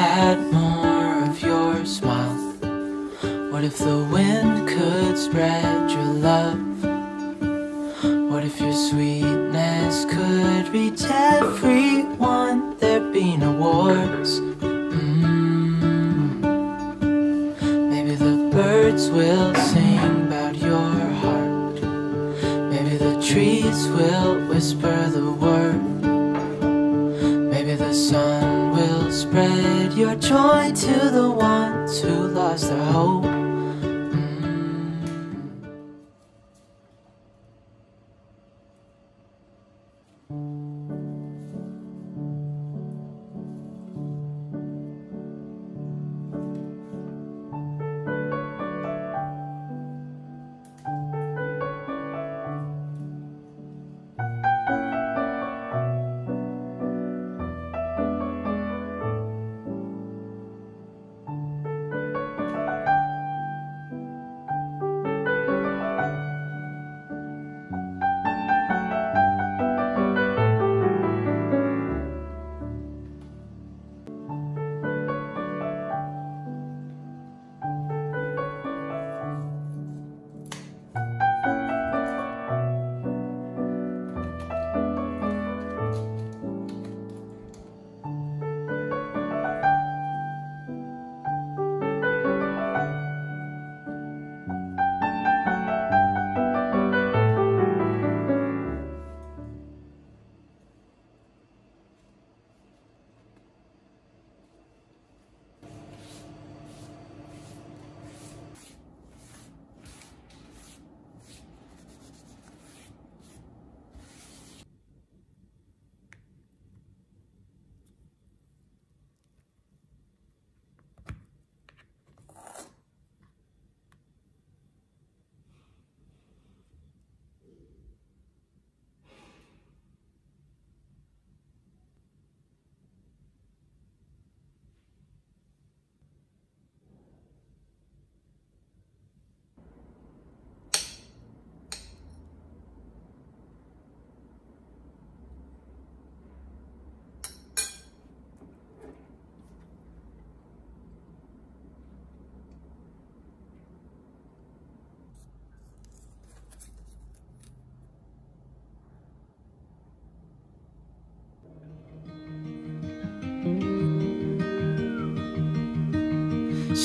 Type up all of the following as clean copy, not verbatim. had more of your smile? What if the wind could spread your love? What if your sweetness could reach everyone? There'd be no wars. Maybe the birds will sing about your heart. Maybe the trees will whisper the word. Maybe the sun will spread your joy to the ones who lost their hope.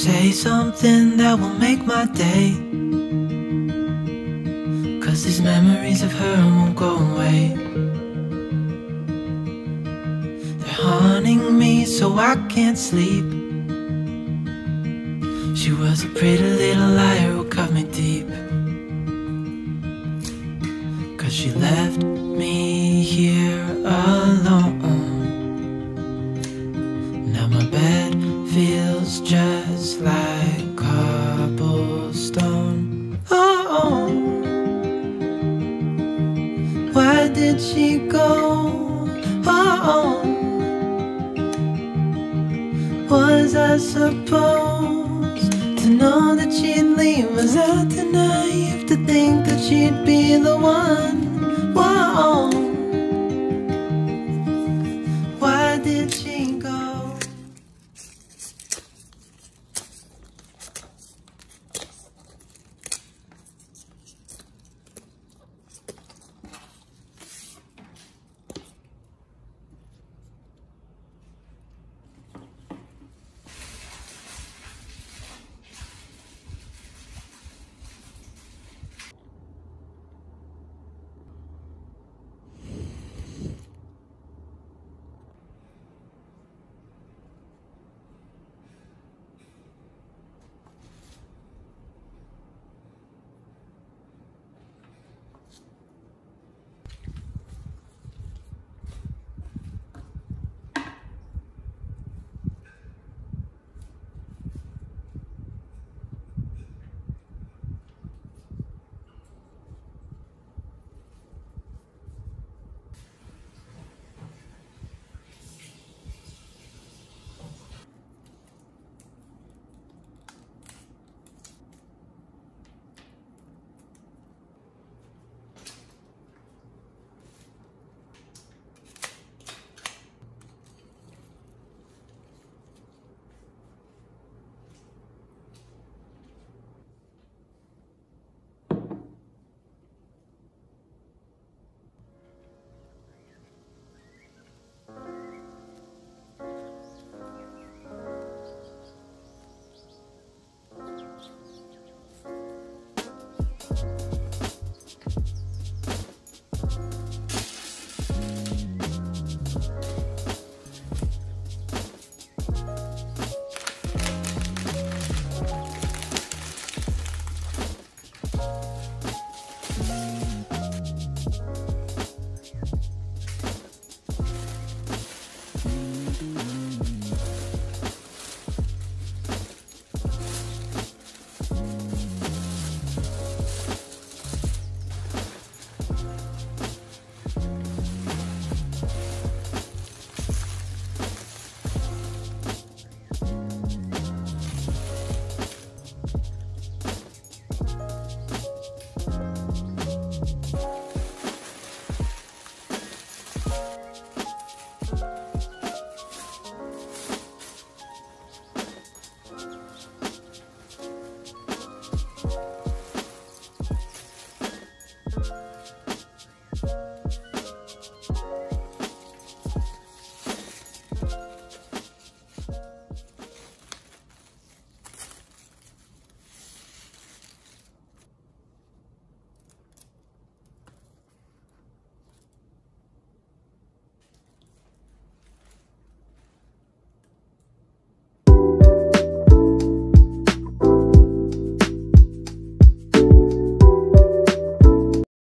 Say something that will make my day, 'cause these memories of her won't go away. They're haunting me so I can't sleep. She was a pretty little liar who cut me deep, 'cause she left me here alone. Now my bed feels just like cobblestone. Oh, why did she go? Oh, was I supposed to know that she'd leave? Was I too naive to think that she'd be the one?